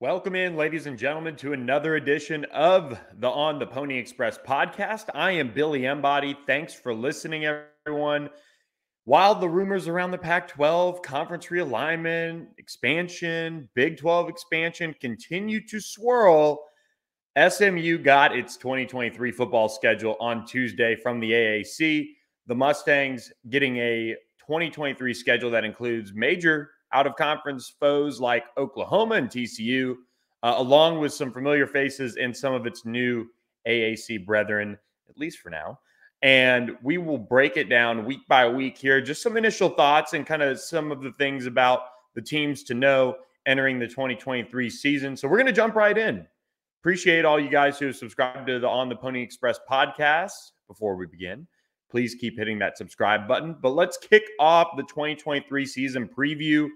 Welcome in, ladies and gentlemen, to another edition of the On The Pony Express podcast. I am Billy Embody. Thanks for listening, everyone. While the rumors around the Pac-12, conference realignment, expansion, Big 12 expansion continue to swirl, SMU got its 2023 football schedule on Tuesday from the AAC. The Mustangs getting a 2023 schedule that includes major out-of-conference foes like Oklahoma and TCU, along with some familiar faces and some of its new AAC brethren, at least for now. And we will break it down week by week here, just some initial thoughts and kind of some of the things about the teams to know entering the 2023 season. So we're going to jump right in. Appreciate all you guys who have subscribed to the On The Pony Express podcast. Before we begin, please keep hitting that subscribe button. But let's kick off the 2023 season preview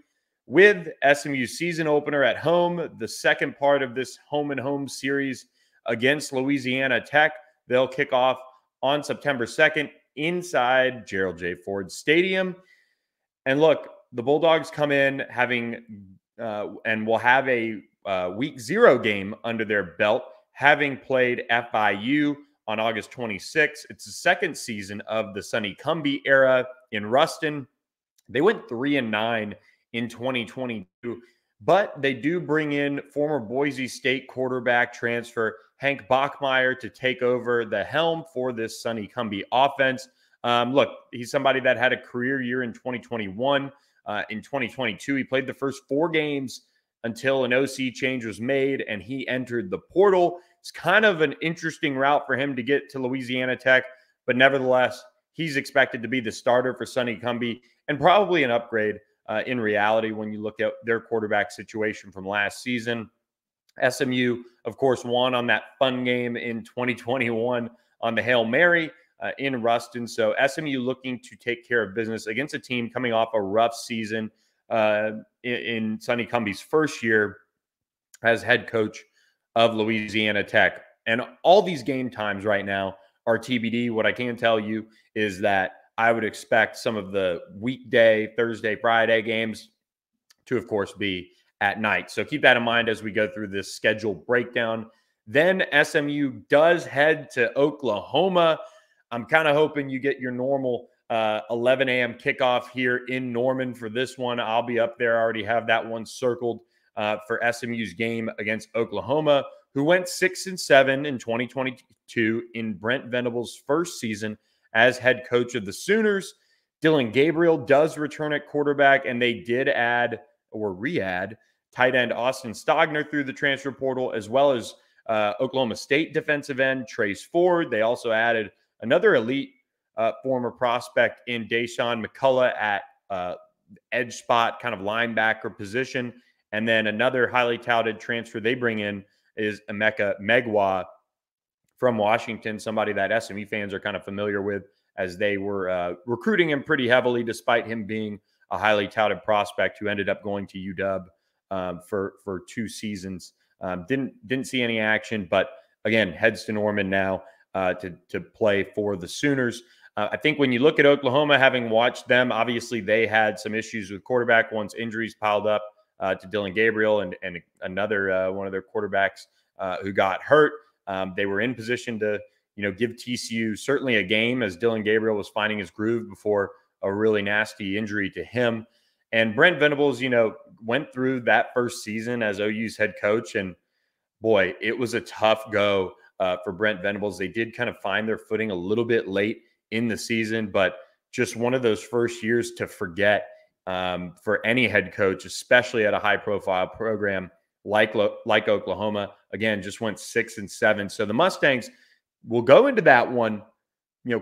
with SMU season opener at home, the second part of this home and home series against Louisiana Tech. They'll kick off on September 2nd inside Gerald J. Ford Stadium. And look, the Bulldogs come in having and will have a week zero game under their belt, having played FIU on August 26th. It's the second season of the Sonny Cumbie era in Ruston. They went 3-9 in 2022, but they do bring in former Boise State quarterback transfer Hank Bachmeier to take over the helm for this Sonny Cumbie offense. Look, he's somebody that had a career year in 2021. In 2022, he played the first four games until an OC change was made and he entered the portal. It's kind of an interesting route for him to get to Louisiana Tech, but nevertheless, he's expected to be the starter for Sonny Cumbie and probably an upgrade in reality when you look at their quarterback situation from last season. SMU, of course, won on that fun game in 2021 on the Hail Mary in Ruston. So SMU looking to take care of business against a team coming off a rough season in Sonny Cumbie's first year as head coach of Louisiana Tech. And all these game times right now are TBD. What I can tell you is that I would expect some of the weekday, Thursday, Friday games to, of course, be at night. So keep that in mind as we go through this schedule breakdown. Then SMU does head to Oklahoma. I'm kind of hoping you get your normal 11 a.m. kickoff here in Norman for this one. I'll be up there. I already have that one circled. For SMU's game against Oklahoma, who went 6-7 in 2022 in Brent Venable's first season as head coach of the Sooners. Dylan Gabriel does return at quarterback, and they did add or re-add tight end Austin Stogner through the transfer portal, as well as Oklahoma State defensive end Trace Ford. They also added another elite former prospect in Deshaun McCullough at edge spot, kind of linebacker position. And then another highly touted transfer they bring in is Emeka Megwa from Washington, somebody that SMU fans are kind of familiar with as they were recruiting him pretty heavily, despite him being a highly touted prospect who ended up going to UW for two seasons. Didn't see any action, but again, heads to Norman now to play for the Sooners. I think when you look at Oklahoma, having watched them, obviously they had some issues with quarterback once injuries piled up to Dylan Gabriel and another one of their quarterbacks who got hurt. They were in position to, give TCU certainly a game as Dylan Gabriel was finding his groove before a really nasty injury to him. And Brent Venables, went through that first season as OU's head coach. And boy, it was a tough go for Brent Venables. They did kind of find their footing a little bit late in the season, but just one of those first years to forget for any head coach, especially at a high-profile program like Oklahoma. Again, just went 6-7. So the Mustangs will go into that one,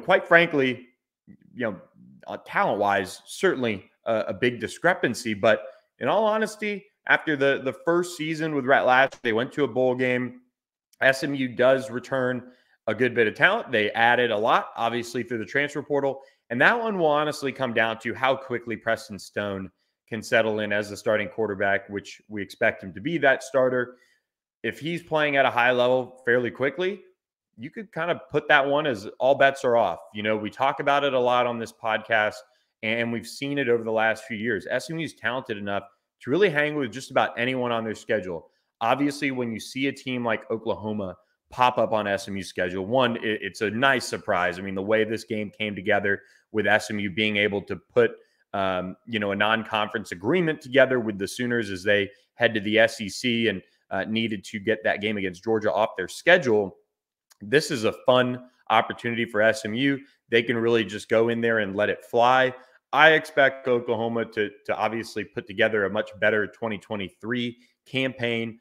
quite frankly, talent-wise, certainly a big discrepancy. But in all honesty, after the first season with Rhett Lashlee, they went to a bowl game. SMU does return a good bit of talent. They added a lot, obviously, through the transfer portal. And that one will honestly come down to how quickly Preston Stone can settle in as the starting quarterback, which we expect him to be that starter. If he's playing at a high level fairly quickly, you could kind of put that one as all bets are off. We talk about it a lot on this podcast, and we've seen it over the last few years. SMU is talented enough to really hang with just about anyone on their schedule. Obviously, when you see a team like Oklahoma pop up on SMU's schedule, one, it's a nice surprise. I mean, the way this game came together with SMU being able to put, a non-conference agreement together with the Sooners as they head to the SEC and needed to get that game against Georgia off their schedule. This is a fun opportunity for SMU. They can really just go in there and let it fly. I expect Oklahoma to obviously put together a much better 2023 campaign.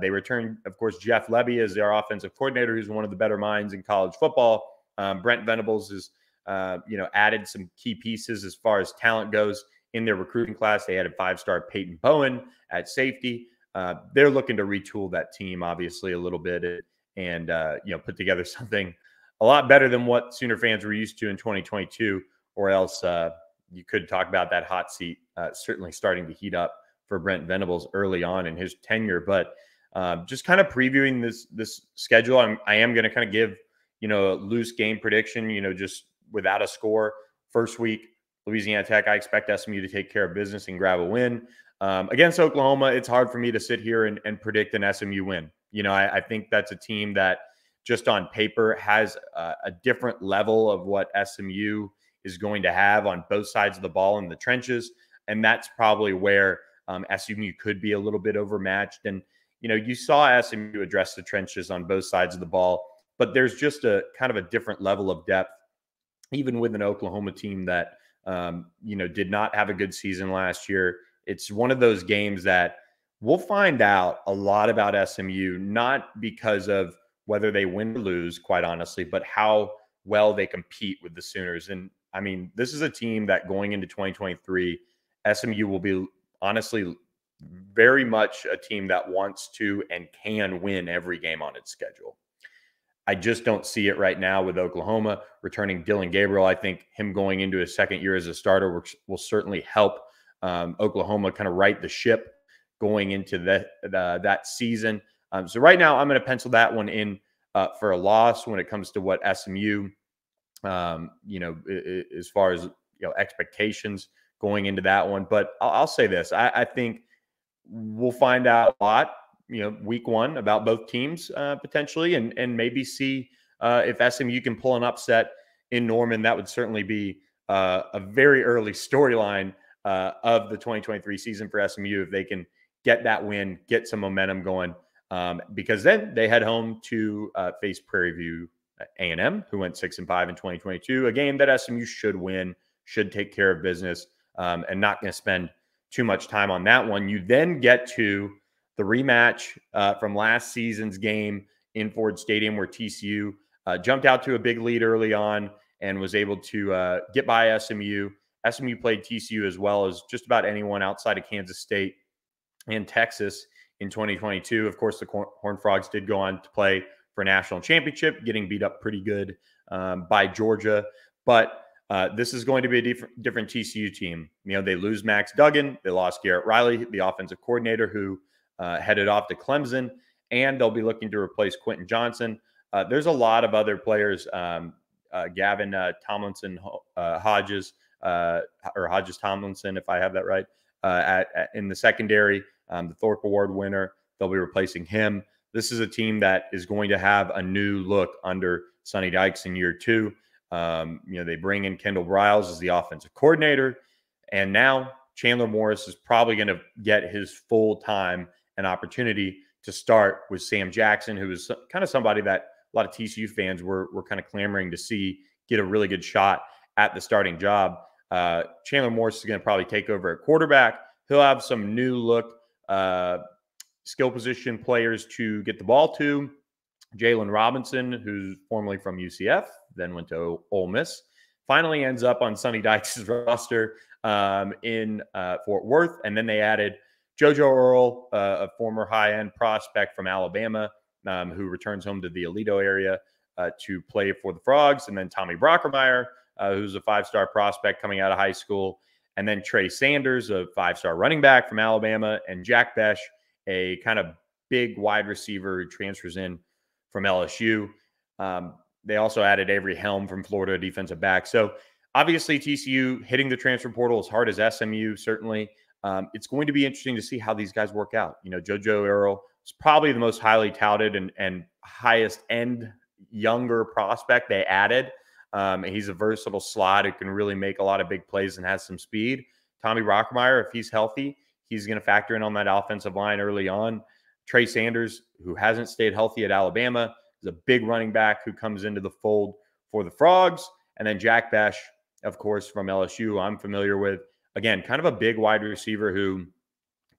They return, of course, Jeff Levy as their offensive coordinator, who's one of the better minds in college football. Brent Venables is, added some key pieces as far as talent goes in their recruiting class. They added five-star Peyton Bowen at safety. They're looking to retool that team, obviously, a little bit and, put together something a lot better than what Sooner fans were used to in 2022, or else you could talk about that hot seat certainly starting to heat up for Brent Venables early on in his tenure. But just kind of previewing this schedule, I am going to kind of give, a loose game prediction, just without a score. First week, Louisiana Tech, I expect SMU to take care of business and grab a win. Against Oklahoma, it's hard for me to sit here and predict an SMU win. I think that's a team that just on paper has a different level of what SMU is going to have on both sides of the ball in the trenches. And that's probably where SMU could be a little bit overmatched. And, you saw SMU address the trenches on both sides of the ball, but there's just a kind of a different level of depth, even with an Oklahoma team that, did not have a good season last year. It's one of those games that we'll find out a lot about SMU, not because of whether they win or lose, quite honestly, but how well they compete with the Sooners. And I mean, this is a team that going into 2023, SMU will be honestly very much a team that wants to and can win every game on its schedule. I just don't see it right now with Oklahoma returning Dylan Gabriel. I think him going into his second year as a starter will certainly help Oklahoma kind of right the ship going into that season. So right now I'm going to pencil that one in for a loss when it comes to what SMU, as far as expectations going into that one. But I'll say this: I think we'll find out a lot, week one about both teams potentially, and maybe see if SMU can pull an upset in Norman. That would certainly be a very early storyline of the 2023 season for SMU if they can get that win, get some momentum going. Because then they head home to face Prairie View A&M, who went 6-5 in 2022, a game that SMU should win, should take care of business, and not going to spend too much time on that one. You then get to the rematch from last season's game in Ford Stadium, where TCU jumped out to a big lead early on and was able to get by SMU. SMU played TCU as well as just about anyone outside of Kansas State and Texas in 2022. Of course, the Horned Frogs did go on to play for a national championship, getting beat up pretty good by Georgia. But this is going to be a different TCU team. They lose Max Duggan. They lost Garrett Riley, the offensive coordinator, who headed off to Clemson. And they'll be looking to replace Quentin Johnson. There's a lot of other players, Gavin Tomlinson Hodges, or Hodges Tomlinson, if I have that right, in the secondary. The Thorpe Award winner, they'll be replacing him. This is a team that is going to have a new look under Sonny Dykes in year two. They bring in Kendall Briles as the offensive coordinator. And now Chandler Morris is probably going to get his full time and opportunity to start with Sam Jackson, who is kind of somebody that a lot of TCU fans were kind of clamoring to see get a really good shot at the starting job. Chandler Morris is going to probably take over at quarterback. He'll have some new look skill position players to get the ball to. Jalen Robinson, who's formerly from UCF, then went to Ole Miss, finally ends up on Sonny Dykes' roster in Fort Worth. And then they added JoJo Earl, a former high-end prospect from Alabama, who returns home to the Aledo area to play for the Frogs. And then Tommy Brockermeyer, who's a five-star prospect coming out of high school. And then Trey Sanders, a five-star running back from Alabama, and Jack Besh, a kind of big wide receiver who transfers in from LSU. They also added Avery Helm from Florida, defensive back. So obviously TCU hitting the transfer portal as hard as SMU, certainly. It's going to be interesting to see how these guys work out. JoJo Earl is probably the most highly touted and highest end younger prospect they added. He's a versatile slot who can really make a lot of big plays and has some speed. Tommy Rockmeyer, if he's healthy, he's going to factor in on that offensive line early on. Trey Sanders, who hasn't stayed healthy at Alabama, is a big running back who comes into the fold for the Frogs. And then Jack Besh, of course, from LSU, who I'm familiar with. Again, kind of a big wide receiver who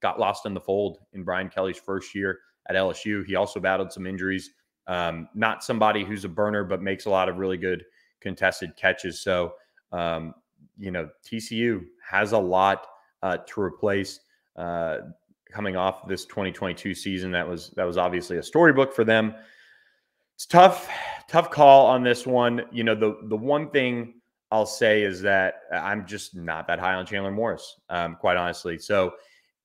got lost in the fold in Brian Kelly's first year at LSU. He also battled some injuries. Not somebody who's a burner, but makes a lot of really good contested catches. So, you know, TCU has a lot to replace coming off this 2022 season. That was obviously a storybook for them. It's tough call on this one. You know, the one thing I'll say is that I'm just not that high on Chandler Morris, quite honestly. So,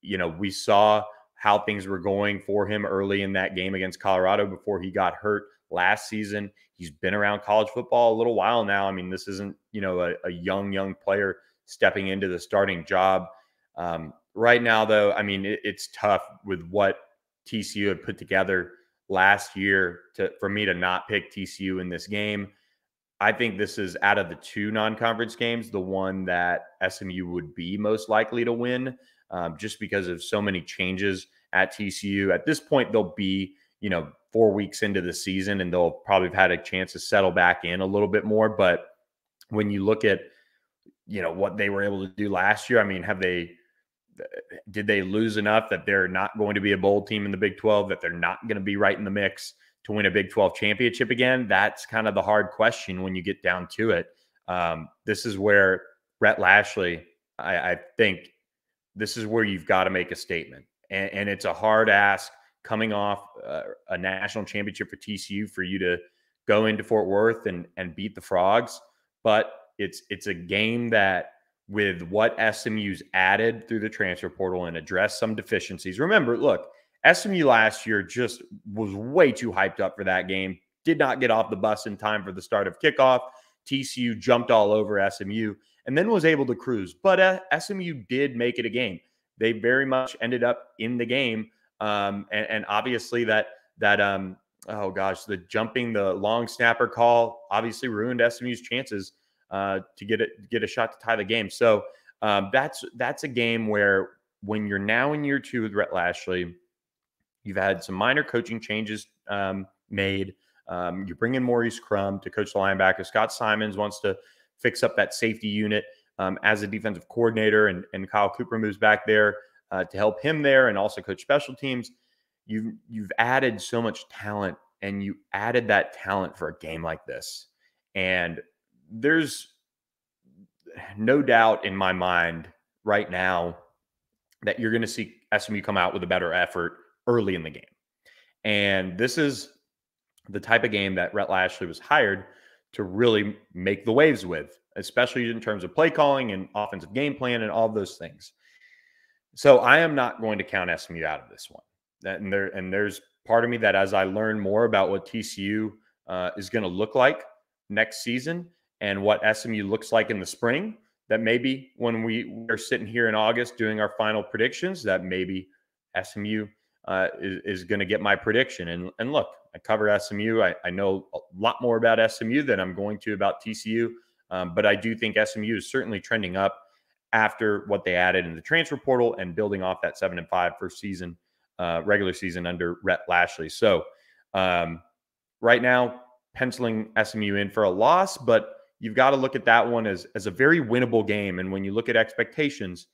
you know, we saw how things were going for him early in that game against Colorado before he got hurt last season. He's been around college football a little while now. I mean, this isn't, you know, a young player stepping into the starting job. Right now, though, I mean, it's tough with what TCU had put together last year for me to not pick TCU in this game. I think this is, out of the two non-conference games, the one that SMU would be most likely to win, just because of so many changes at TCU. At this point, they'll be, you know, 4 weeks into the season, and they'll probably have had a chance to settle back in a little bit more. But when you look at, you know, what they were able to do last year, I mean, did they lose enough that they're not going to be a bowl team in the Big 12, that they're not going to be right in the mix to win a Big 12 championship again? That's kind of the hard question when you get down to it. This is where Rhett Lashlee, I think this is where you've got to make a statement. And it's a hard ask coming off a national championship for TCU for you to go into Fort Worth and beat the Frogs. But it's a game that, with what SMU's added through the transfer portal and addressed some deficiencies. Remember, look, SMU last year just was way too hyped up for that game. Did not get off the bus in time for the start of kickoff. TCU jumped all over SMU and then was able to cruise. But SMU did make it a game. They very much ended up in the game. And obviously the jumping the long snapper call obviously ruined SMU's chances to get a shot to tie the game. So that's a game where, when you're now in year two with Rhett Lashlee, you've had some minor coaching changes made. You bring in Maurice Crumb to coach the linebacker. Scott Symons wants to fix up that safety unit as a defensive coordinator, and Kyle Cooper moves back there to help him there and also coach special teams. You've added so much talent, and you added that talent for a game like this. And there's no doubt in my mind right now that you're going to see SMU come out with a better effort early in the game. And this is the type of game that Rhett Lashlee was hired to really make the waves with, especially in terms of play calling and offensive game plan and all of those things. So I am not going to count SMU out of this one. There's part of me that, as I learn more about what TCU is going to look like next season and what SMU looks like in the spring, that maybe when we are sitting here in August doing our final predictions, that maybe SMU is going to get my prediction. And look, I cover SMU. I know a lot more about SMU than I'm going to about TCU. But I do think SMU is certainly trending up after what they added in the transfer portal and building off that 7-5 first season, regular season under Rhett Lashlee. So right now, penciling SMU in for a loss, but you've got to look at that one as a very winnable game. And when you look at expectations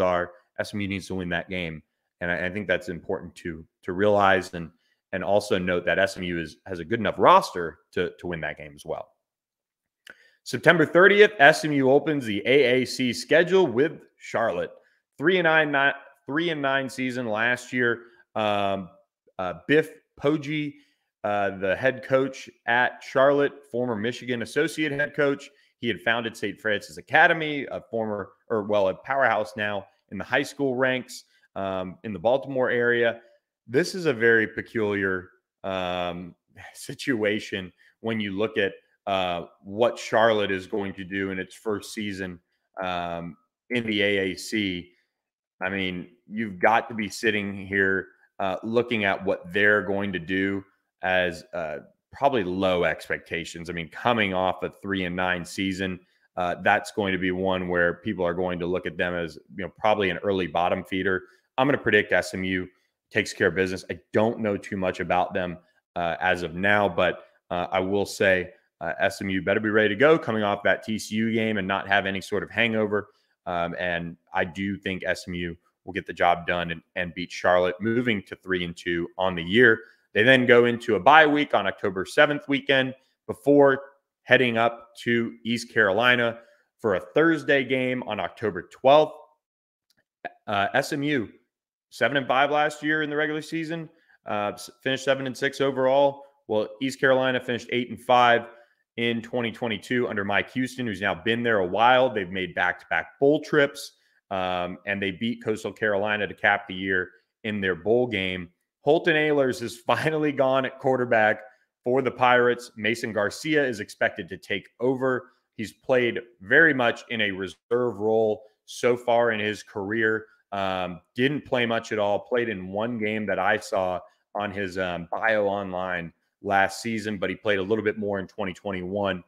are SMU needs to win that game. And I think that's important to realize and also note that SMU has a good enough roster to win that game as well. September 30th, SMU opens the AAC schedule with Charlotte. 3-9 season last year. Biff Poggi, the head coach at Charlotte, former Michigan associate head coach. He had founded St. Francis Academy, a powerhouse now in the high school ranks in the Baltimore area. This is a very peculiar situation when you look at what Charlotte is going to do in its first season in the AAC. I mean, you've got to be sitting here looking at what they're going to do as probably low expectations. I mean, coming off a 3-9 season, that's going to be one where people are going to look at them as, you know, probably an early bottom feeder. I'm going to predict SMU takes care of business. I don't know too much about them as of now, but I will say SMU better be ready to go coming off that TCU game and not have any sort of hangover. And I do think SMU will get the job done and beat Charlotte, moving to 3-2 on the year. They then go into a bye week on October 7th weekend before heading up to East Carolina for a Thursday game on October 12th. SMU, 7-5 last year in the regular season, finished 7-6 overall. Well, East Carolina finished 8-5 in 2022 under Mike Houston, who's now been there a while. They've made back-to-back bowl trips, and they beat Coastal Carolina to cap the year in their bowl game. Holton Ahlers is finally gone at quarterback for the Pirates. Mason Garcia is expected to take over. He's played very much in a reserve role so far in his career. Didn't play much at all. Played in one game that I saw on his bio online last season, but he played a little bit more in 2021.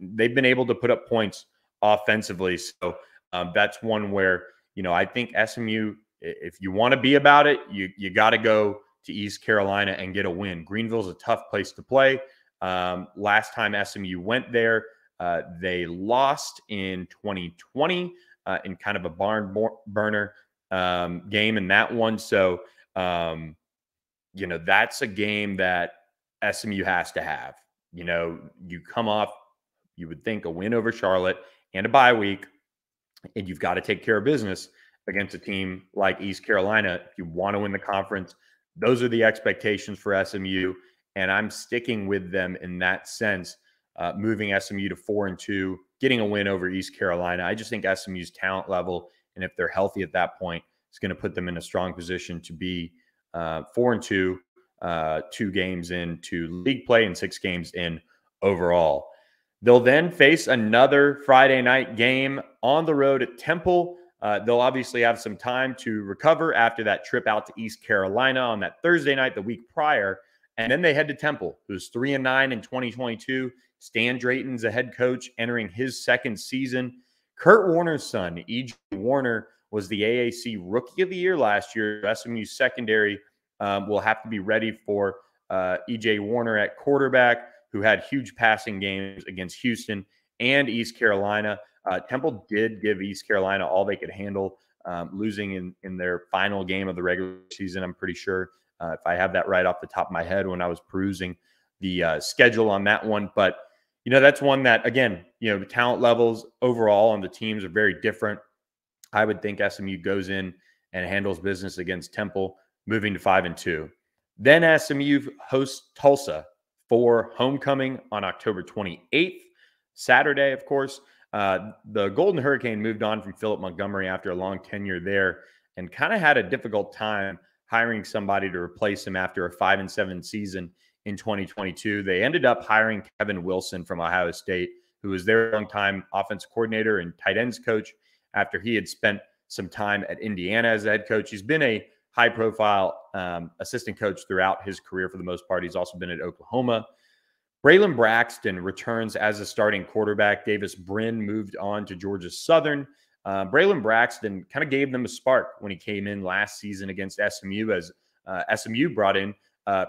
They've been able to put up points offensively. So that's one where, you know, I think SMU, if you want to be about it, you got to go to East Carolina and get a win. Greenville's a tough place to play. Last time SMU went there, they lost in 2020 in kind of a barn burner game in that one. So, you know, that's a game that SMU has to have. You know, you come off, you would think, a win over Charlotte and a bye week, and you've got to take care of business against a team like East Carolina. If you want to win the conference, those are the expectations for SMU, and I'm sticking with them in that sense, moving SMU to 4-2, getting a win over East Carolina. I just think SMU's talent level, and if they're healthy at that point, it's going to put them in a strong position to be 4-2, 2 games into league play and 6 games in overall. They'll then face another Friday night game on the road at Temple. They'll obviously have some time to recover after that trip out to East Carolina on that Thursday night the week prior. And then they head to Temple, who's 3-9 in 2022. Stan Drayton's a head coach entering his second season. Kurt Warner's son, EJ Warner, was the AAC Rookie of the Year last year. SMU secondary will have to be ready for EJ Warner at quarterback, who had huge passing games against Houston and East Carolina. Temple did give East Carolina all they could handle, losing in their final game of the regular season, I'm pretty sure, if I have that right off the top of my head when I was perusing the schedule on that one. But, you know, that's one that, again, you know, the talent levels overall on the teams are very different. I would think SMU goes in and handles business against Temple, moving to 5-2. Then SMU hosts Tulsa for homecoming on October 28th, Saturday, of course. The Golden Hurricane moved on from Philip Montgomery after a long tenure there and kind of had a difficult time hiring somebody to replace him after a 5-7 season in 2022. They ended up hiring Kevin Wilson from Ohio State, who was their longtime offensive coordinator and tight ends coach after he had spent some time at Indiana as a head coach. He's been a high-profile assistant coach throughout his career for the most part. He's also been at Oklahoma. Braylon Braxton returns as a starting quarterback. Davis Brin moved on to Georgia Southern. Braylon Braxton kind of gave them a spark when he came in last season against SMU, as SMU brought in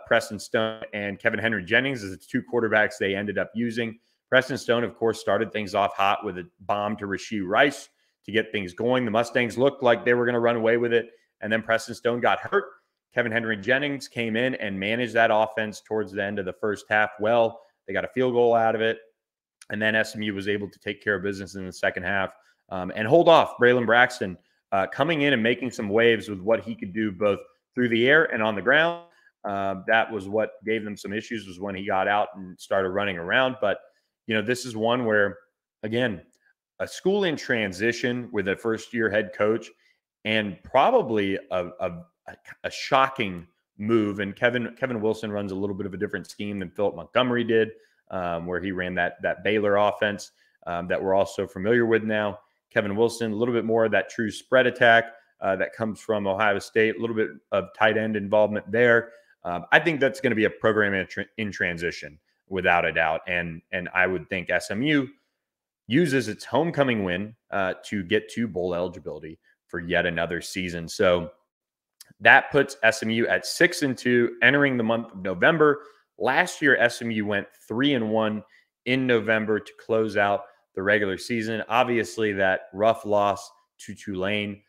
Preston Stone and Kevin Henry Jennings as the two quarterbacks they ended up using. Preston Stone, of course, started things off hot with a bomb to Rashee Rice to get things going. The Mustangs looked like they were going to run away with it, and then Preston Stone got hurt. Kevin Henry Jennings came in and managed that offense towards the end of the first half. Well, they got a field goal out of it, and then SMU was able to take care of business in the second half and hold off Braylon Braxton coming in and making some waves with what he could do both through the air and on the ground. That was what gave them some issues, was when he got out and started running around. But, you know, this is one where, again, a school in transition with a first-year head coach and probably a shocking move. And Kevin Wilson runs a little bit of a different scheme than Philip Montgomery did, where he ran that Baylor offense that we're also familiar with now. Kevin Wilson, a little bit more of that true spread attack, that comes from Ohio State, a little bit of tight end involvement there. I think that's going to be a program in transition without a doubt. And I would think SMU uses its homecoming win to get to bowl eligibility for yet another season. So that puts SMU at 6-2 entering the month of November. Last year, SMU went 3-1 in November to close out the regular season. Obviously, that rough loss to Tulane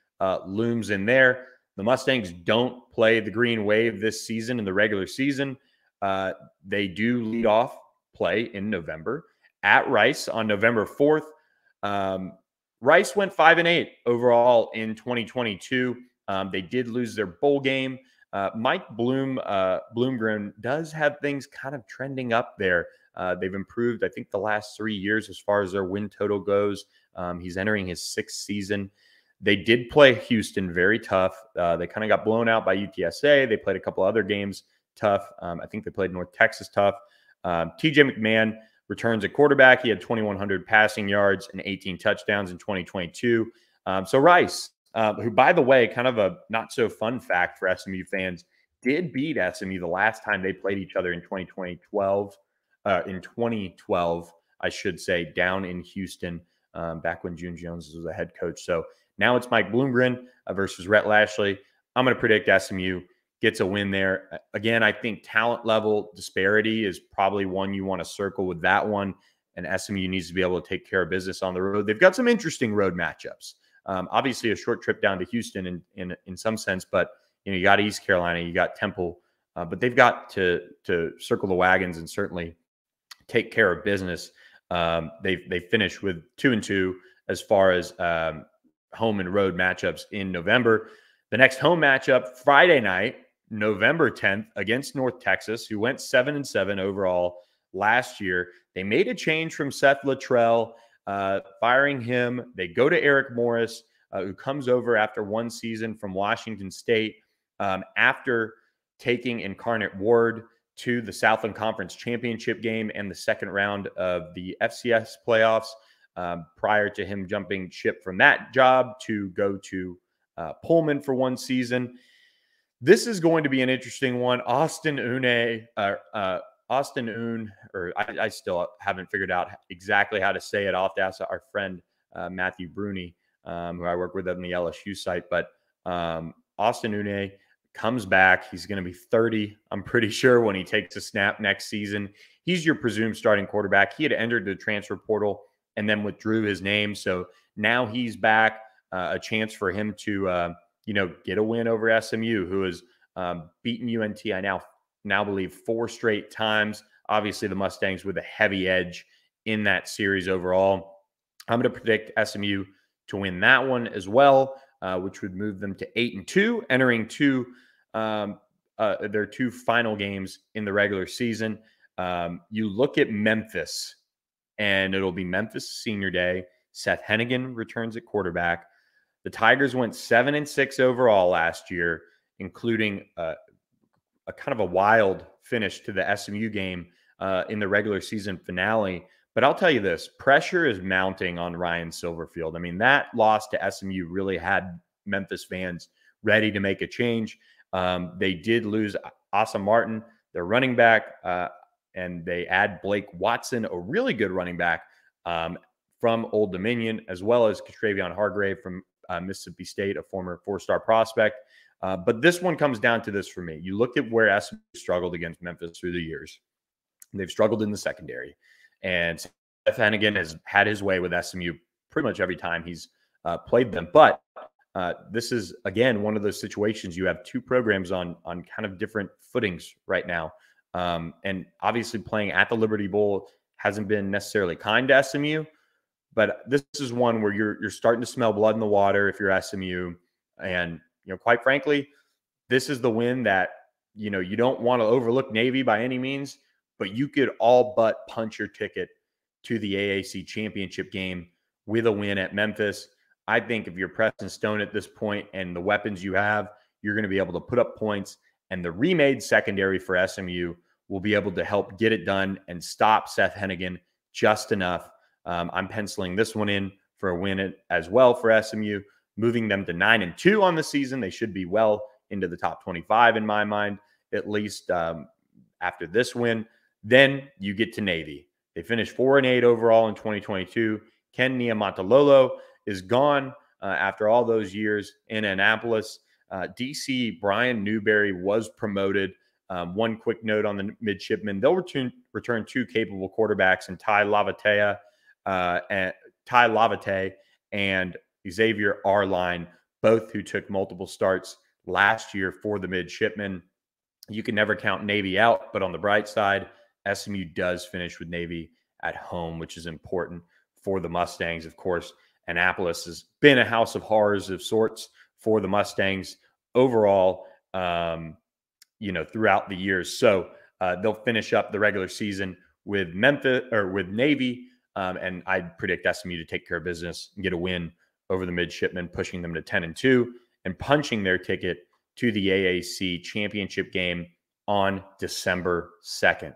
looms in there. The Mustangs don't play the Green Wave this season in the regular season. They do lead off play in November at Rice on November 4th. Rice went 5-8 overall in 2022. They did lose their bowl game. Mike Bloomgren does have things kind of trending up there. They've improved, I think, the last 3 years as far as their win total goes. He's entering his 6th season. They did play Houston very tough. They kind of got blown out by UTSA. They played a couple other games tough. I think they played North Texas tough. TJ McMahon returns a quarterback. He had 2,100 passing yards and 18 touchdowns in 2022. So Rice, who, by the way, kind of a not-so-fun fact for SMU fans, did beat SMU the last time they played each other in 2012, I should say, down in Houston, back when June Jones was the head coach. So now it's Mike Bloomgren versus Rhett Lashlee. I'm going to predict SMU gets a win there. Again, I think talent level disparity is probably one you want to circle with that one, and SMU needs to be able to take care of business on the road. They've got some interesting road matchups. Obviously, a short trip down to Houston in some sense, but you got East Carolina, you got Temple, but they've got to circle the wagons and certainly take care of business. They finish with 2-2 as far as home and road matchups in November. The next home matchup, Friday night, November 10th, against North Texas, who went 7-7 overall last year. They made a change from Seth Luttrell, firing him. They go to Eric Morris, who comes over after one season from Washington State, after taking Incarnate Ward to the Southland Conference Championship game and the second round of the FCS playoffs, prior to him jumping ship from that job to go to Pullman for one season. This is going to be an interesting one. Austin Une, I still haven't figured out exactly how to say it. I'll have to ask our friend Matthew Bruni, who I work with on the LSU site. But Austin Une comes back. He's going to be 30, I'm pretty sure, when he takes a snap next season. He's your presumed starting quarterback. He had entered the transfer portal and then withdrew his name. So now he's back. A chance for him to, get a win over SMU, who has beaten UNT, I now believe, 4 straight times. Obviously, the Mustangs with a heavy edge in that series overall. I'm going to predict SMU to win that one as well, which would move them to 8-2, entering their 2 final games in the regular season. You look at Memphis, and it'll be Memphis Senior Day. Seth Henigan returns at quarterback. The Tigers went 7-6 overall last year, including a kind of a wild finish to the SMU game in the regular season finale. But I'll tell you this, pressure is mounting on Ryan Silverfield. I mean, that loss to SMU really had Memphis fans ready to make a change. They did lose Asa Martin, their running back, and they add Blake Watson, a really good running back from Old Dominion, as well as Katravion Hargrave from Mississippi State, a former 4-star prospect. But this one comes down to this for me. You look at where SMU struggled against Memphis through the years. They've struggled in the secondary. And Seth Henigan has had his way with SMU pretty much every time he's played them. But this is, again, one of those situations. You have 2 programs on kind of different footings right now. And obviously playing at the Liberty Bowl hasn't been necessarily kind to SMU. But this is one where you're starting to smell blood in the water if you're SMU. And, quite frankly, this is the win that, you don't want to overlook Navy by any means, but you could all but punch your ticket to the AAC championship game with a win at Memphis. I think if you're Preston Stone at this point and the weapons you have, you're going to be able to put up points. And the remade secondary for SMU will be able to help get it done and stop Seth Henigan just enough. I'm penciling this one in for a win as well for SMU. moving them to 9-2 on the season. They should be well into the top 25 in my mind, at least after this win. Then you get to Navy. They finished 4-8 overall in 2022. Ken Niumatalolo is gone after all those years in Annapolis. DC Brian Newberry was promoted. One quick note on the midshipmen. They'll return two capable quarterbacks in Tai Lavatai and Xavier Arline, both who took multiple starts last year for the midshipmen. You can never count Navy out, but on the bright side, SMU does finish with Navy at home, which is important for the Mustangs. Of course, Annapolis has been a house of horrors of sorts for the Mustangs overall, throughout the years. So they'll finish up the regular season with Memphis or with Navy, and I predict SMU to take care of business and get a win over the midshipmen, pushing them to 10-2 and punching their ticket to the AAC championship game on December 2nd.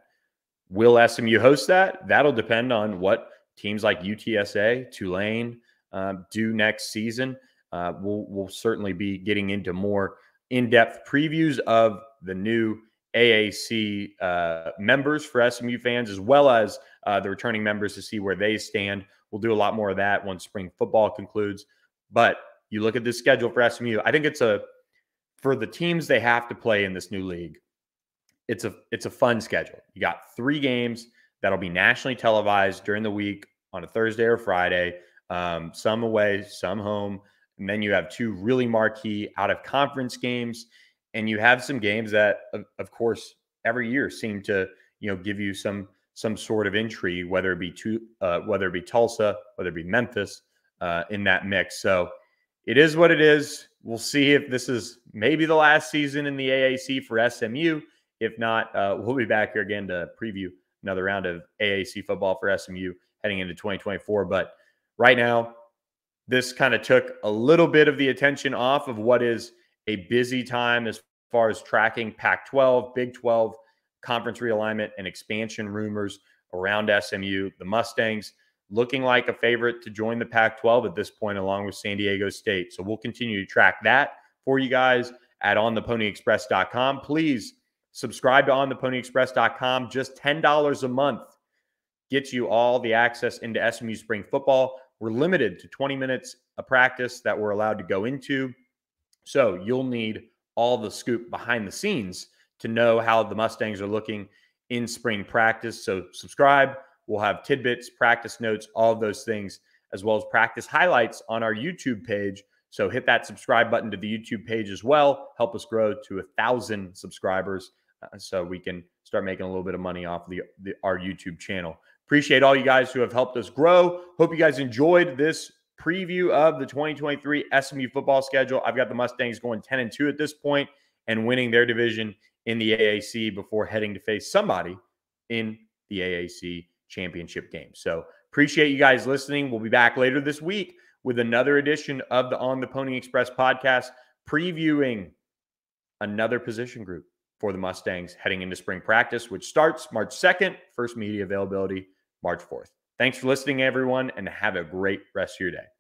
Will SMU host that? That'll depend on what teams like UTSA, Tulane do next season. We'll certainly be getting into more in-depth previews of the new AAC members for SMU fans, as well as the returning members to see where they stand. We'll do a lot more of that once spring football concludes. But you look at this schedule for SMU, I think for the teams they have to play in this new league, it's a fun schedule. You got three games that'll be nationally televised during the week on a Thursday or Friday, some away, some home. And then you have two really marquee out-of-conference games. And you have some games that, of course, every year seem to give you some sort of intrigue, whether it be Tulsa, whether it be Memphis in that mix. So it is what it is. We'll see if this is maybe the last season in the AAC for SMU. If not, we'll be back here again to preview another round of AAC football for SMU heading into 2024. But right now, this kind of took a little bit of the attention off of what is a busy time as far as tracking Pac-12, Big 12, conference realignment, and expansion rumors around SMU. The Mustangs looking like a favorite to join the Pac-12 at this point, along with San Diego State. So we'll continue to track that for you guys at ontheponyexpress.com. Please subscribe to ontheponyexpress.com. Just $10 a month gets you all the access into SMU spring football. We're limited to 20 minutes of practice that we're allowed to go into. So you'll need all the scoop behind the scenes to know how the Mustangs are looking in spring practice. So subscribe. We'll have tidbits, practice notes, all of those things, as well as practice highlights on our YouTube page. So hit that subscribe button to the YouTube page as well. Help us grow to 1,000 subscribers so we can start making a little bit of money off our YouTube channel. Appreciate all you guys who have helped us grow. Hope you guys enjoyed this preview of the 2023 SMU football schedule. I've got the Mustangs going 10-2 at this point and winning their division in the AAC before heading to face somebody in the AAC championship game. So appreciate you guys listening. We'll be back later this week with another edition of the On the Pony Express podcast, previewing another position group for the Mustangs heading into spring practice, which starts March 2nd, first media availability March 4th. Thanks for listening, everyone, and have a great rest of your day.